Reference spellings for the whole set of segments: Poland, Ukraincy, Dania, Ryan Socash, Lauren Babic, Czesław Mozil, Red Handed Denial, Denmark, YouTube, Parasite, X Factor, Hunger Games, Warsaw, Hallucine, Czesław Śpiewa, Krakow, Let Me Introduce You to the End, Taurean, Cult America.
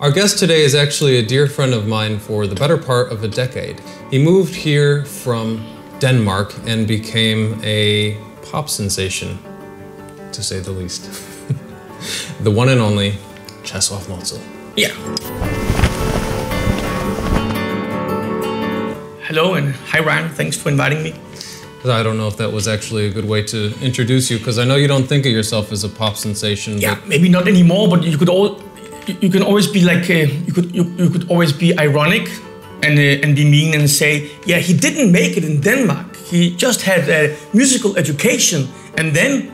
Our guest today is actually a dear friend of mine for the better part of a decade. He moved here from Denmark and became a pop sensation, to say the least. The one and only Czesław Mozil. Yeah. Hello and hi Ryan, thanks for inviting me. I don't know if that was actually a good way to introduce you, because I know you don't think of yourself as a pop sensation. Yeah, maybe not anymore, but you could always be ironic and be mean and say, yeah, he didn't make it in Denmark. He just had a musical education, and then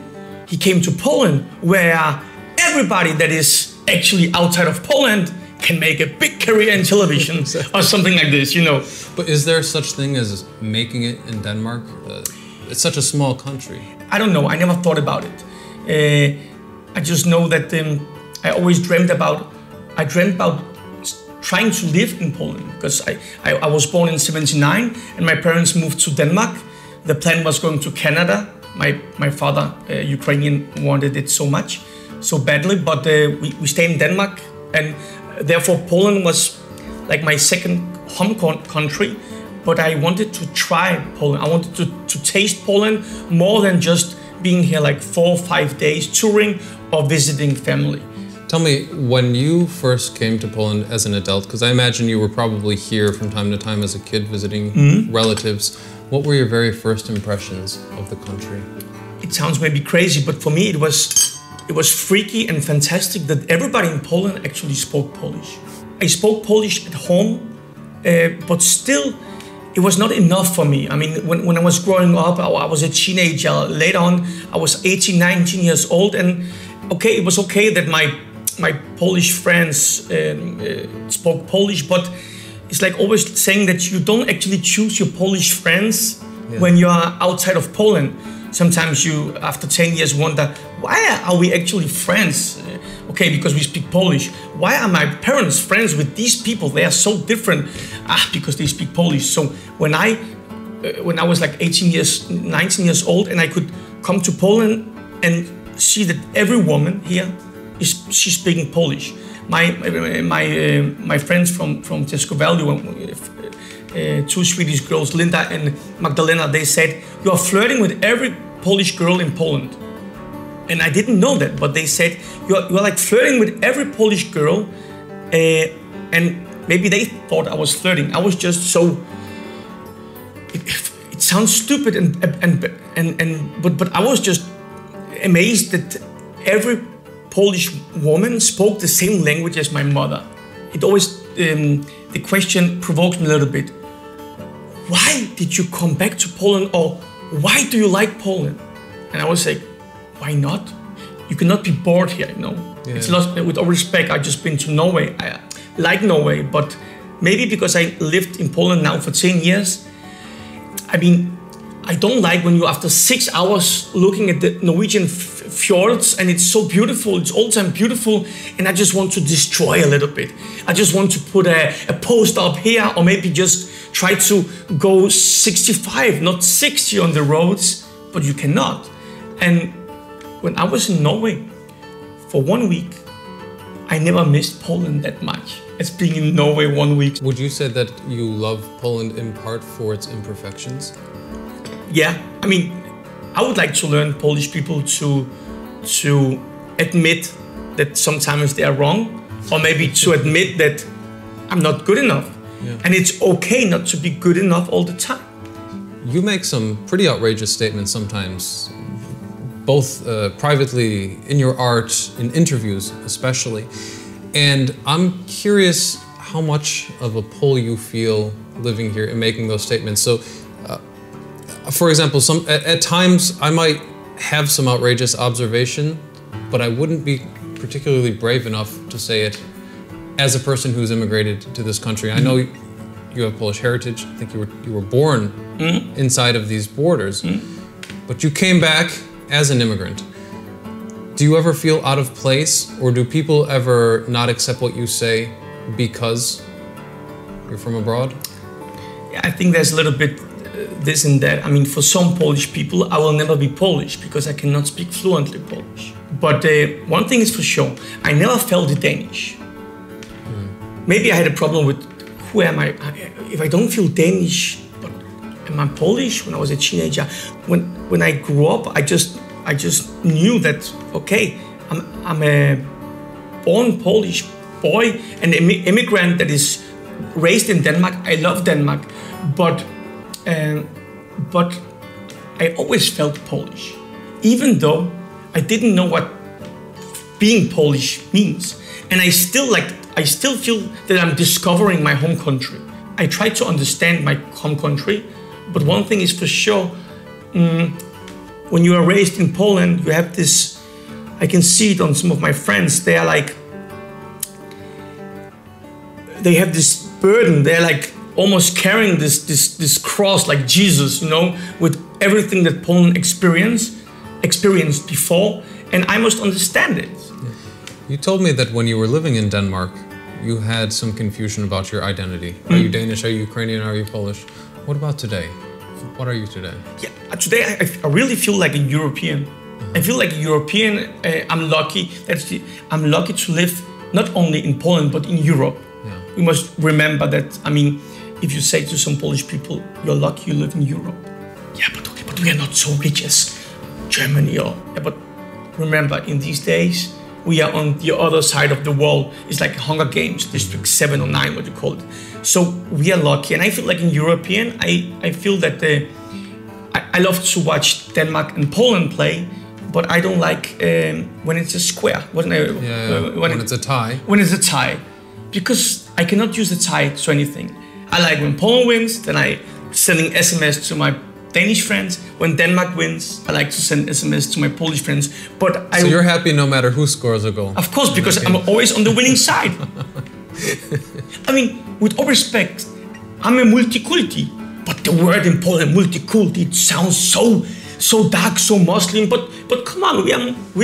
he came to Poland, where everybody that is actually outside of Poland can make a big career in television or something like this, you know. But is there such thing as making it in Denmark? It's such a small country. I don't know. I never thought about it. I just know that I dreamt about trying to live in Poland, because I was born in 1979 and my parents moved to Denmark. The plan was going to Canada. My father, Ukrainian, wanted it so badly, but we stayed in Denmark, and therefore Poland was like my second home country, but I wanted to try Poland. I wanted to taste Poland more than just being here like 4 or 5 days touring or visiting family. Tell me, when you first came to Poland as an adult, because I imagine you were probably here from time to time as a kid visiting relatives, what were your very first impressions of the country? It sounds maybe crazy, but for me it was freaky and fantastic that everybody in Poland actually spoke Polish. I spoke Polish at home, but still it was not enough for me. I mean, when I was growing up, I was a teenager. Later on, I was 18, 19 years old, and okay, it was okay that my Polish friends spoke Polish, but it's like always saying that you don't actually choose your Polish friends when you are outside of Poland. Sometimes you, after 10 years, wonder, why are we actually friends? Okay, because we speak Polish. Why are my parents friends with these people? They are so different. Because they speak Polish. So when I was like 18 years, 19 years old, and I could come to Poland and see that every woman here she's speaking Polish. My friends from two Swedish girls, Linda and Magdalena, they said, you are flirting with every Polish girl in Poland. And I didn't know that, but they said, you are like flirting with every Polish girl. And maybe they thought I was flirting. I was just so, it sounds stupid, but I was just amazed that every Polish woman spoke the same language as my mother. It always, the question provoked me a little bit. Why did you come back to Poland, or why do you like Poland? And I was like, why not? You cannot be bored here, you know. Yeah. It's lost, with all respect, I've just been to Norway. I like Norway, but maybe because I lived in Poland now for 10 years, I mean, I don't like when you, after 6 hours looking at the Norwegian fjords, and it's so beautiful, it's all time beautiful, and I just want to destroy a little bit. I just want to put a post up here, or maybe just try to go 65, not 60 on the roads, but you cannot. And when I was in Norway for 1 week, I never missed Poland that much as being in Norway 1 week. Would you say that you love Poland in part for its imperfections? Yeah, I mean, I would like to learn Polish people to admit that sometimes they are wrong, or maybe to admit that I'm not good enough. Yeah. And it's okay not to be good enough all the time. You make some pretty outrageous statements sometimes, both privately, in your art, in interviews especially. And I'm curious how much of a pull you feel living here and making those statements. So, for example, at times I might have some outrageous observation, but I wouldn't be particularly brave enough to say it as a person who's immigrated to this country. I know you have Polish heritage. I think you were born inside of these borders, but you came back as an immigrant. Do you ever feel out of place, or do people ever not accept what you say because you're from abroad? Yeah, I think there's a little bit this and that. I mean, for some Polish people, I will never be Polish because I cannot speak fluently Polish. But one thing is for sure, I never felt the Danish. Maybe I had a problem with who am I? If I don't feel Danish, but am I Polish? When I was a teenager, when I grew up, I just knew that okay, I'm a born Polish boy, an immigrant that is raised in Denmark. I love Denmark, but I always felt Polish, even though I didn't know what being Polish means, and I still feel that I'm discovering my home country. I try to understand my home country, but one thing is for sure, when you are raised in Poland, you have this, I can see it on some of my friends, they are like, they have this burden, they're like almost carrying this cross like Jesus, you know, with everything that Poland experienced before, and I must understand it. You told me that when you were living in Denmark, you had some confusion about your identity. Are you Danish? Are you Ukrainian? Are you Polish? What about today? What are you today? Yeah, today I really feel like a European. I feel like a European. I'm lucky. I'm lucky to live not only in Poland but in Europe. Yeah. We must remember that. I mean, if you say to some Polish people, "You're lucky you live in Europe," yeah, but okay, but we are not so rich as Germany, or yeah, but remember, in these days, we are on the other side of the world. It's like Hunger Games, District 7 or 9, what you call it. So we are lucky. And I feel like in European, I feel that I love to watch Denmark and Poland play, but I don't like when it's a square. When it's a tie. When it's a tie. Because I cannot use a tie to anything. I like when Poland wins, then I sending SMS to my Danish friends. When Denmark wins, I like to send SMS to my Polish friends. So you're happy no matter who scores a goal? Of course, because I'm always on the winning side. I mean, with all respect, I'm a multiculti. But the word in Poland, multiculti, it sounds so dark, so Muslim. But come on, we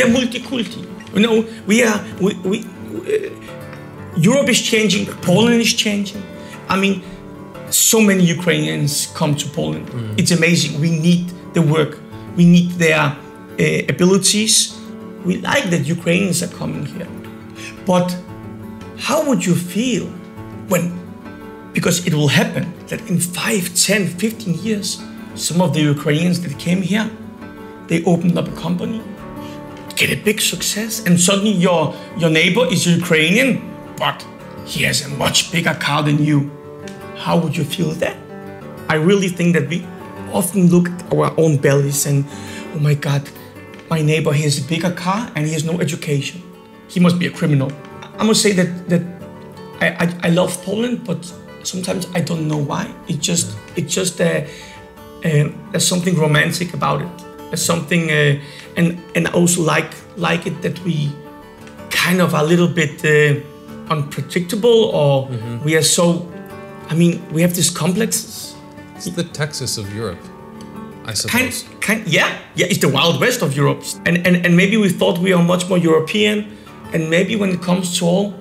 are multiculti. You know, Europe is changing, Poland is changing. I mean, so many Ukrainians come to Poland. It's amazing. We need the work. We need their abilities. We like that Ukrainians are coming here. But how would you feel when, because it will happen, that in 5, 10, 15 years, some of the Ukrainians that came here, they opened up a company, get a big success, and suddenly your neighbor is Ukrainian, but he has a much bigger car than you. How would you feel that? I really think that we often look at our own bellies and, oh my God, my neighbor, he has a bigger car and he has no education. He must be a criminal. I must say that I love Poland, but sometimes I don't know why. There's something romantic about it. There's something, and I also like it that we kind of are a little bit unpredictable, or we are so. I mean, we have these complexes. It's the Texas of Europe, I suppose. Yeah, it's the Wild West of Europe. And maybe we thought we are much more European, and maybe when it comes to all,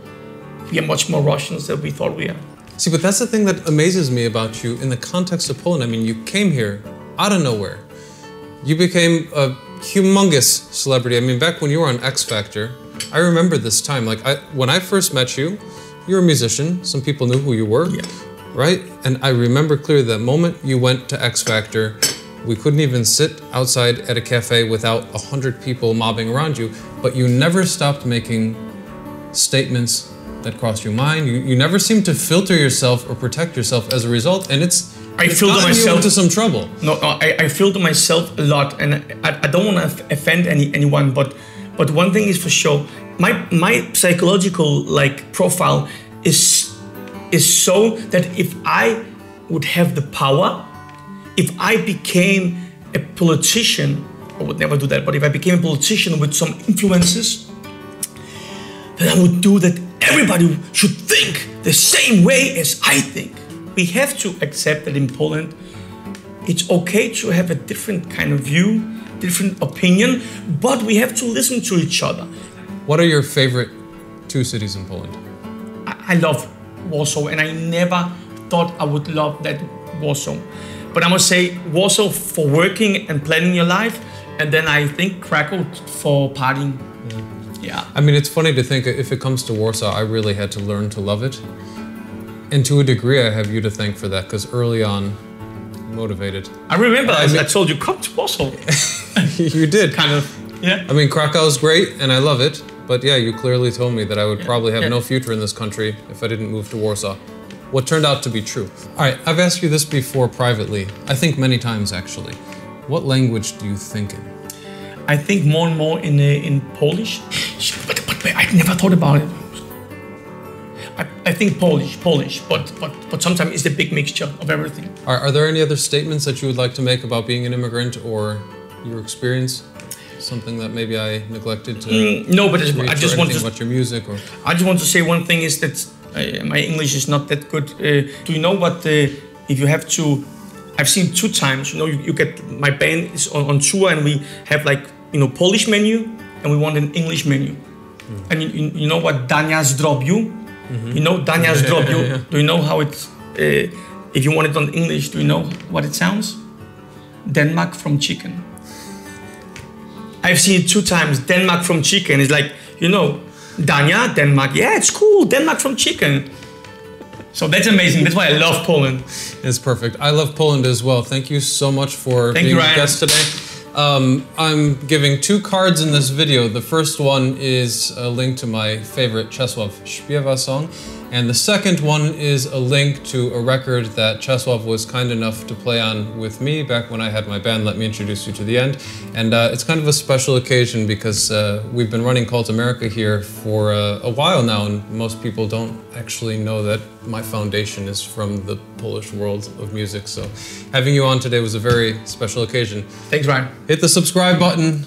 we are much more Russians than we thought we are. See, but that's the thing that amazes me about you in the context of Poland. I mean, you came here out of nowhere. You became a humongous celebrity. I mean, back when you were on X Factor, I remember this time. Like, when I first met you, you were a musician. Some people knew who you were. Yeah. Right? And I remember clearly that moment you went to X Factor. We couldn't even sit outside at a cafe without 100 people mobbing around you, but you never stopped making statements that crossed your mind. You never seemed to filter yourself or protect yourself as a result, and it's gotten you into some trouble. No, I filter myself a lot, and I don't want to offend anyone, but one thing is for sure, my psychological profile is so that if I would have the power, if I became a politician, I would never do that, but if I became a politician with some influences, then I would do that everybody should think the same way as I think. We have to accept that in Poland, it's okay to have a different kind of view, different opinion, but we have to listen to each other. What are your favorite two cities in Poland? I love Warsaw, and I never thought I would love that Warsaw. But I must say Warsaw for working and planning your life, and then I think Krakow for partying. Yeah. Yeah. I mean, it's funny to think, if it comes to Warsaw, I really had to learn to love it. And to a degree, I have you to thank for that, because early on, motivated. I remember, I told you, come to Warsaw. You did. Kind of, yeah. I mean, Krakow's great, and I love it. But yeah, you clearly told me that I would probably have no future in this country if I didn't move to Warsaw. What turned out to be true. All right, I've asked you this before privately. I think many times, actually. What language do you think in? I think more and more in Polish. But I've never thought about it. I think Polish, but sometimes it's a big mixture of everything. Are there any other statements that you would like to make about being an immigrant or your experience? Something that maybe I neglected to. No, but I just want to. About your music, or I just want to say one thing is that my English is not that good. Do you know what? If you have to, I've seen 2 times. You know, you get my band is on tour, and we have Polish menu, and we want an English menu. Mm. And you know what Dania zrobił? Mm-hmm. You know Dania zrobił. Yeah, yeah, yeah. Do you know how it's? If you want it on English, do you know what it sounds? Denmark from chicken. I've seen it 2 times, Denmark from chicken. It's like, Dania, Denmark. Yeah, it's cool, Denmark from chicken. So that's amazing. That's why I love Poland. It's perfect. I love Poland as well. Thank you so much for being a guest today. I'm giving 2 cards in this video. The first one is a link to my favorite Czesław Śpiewa song. And the second one is a link to a record that Czesław was kind enough to play on with me back when I had my band, Let Me Introduce You to the End. And it's kind of a special occasion because we've been running Cult America here for a while now, and most people don't actually know that my foundation is from the Polish world of music. So having you on today was a very special occasion. Thanks, Ryan. Hit the subscribe button.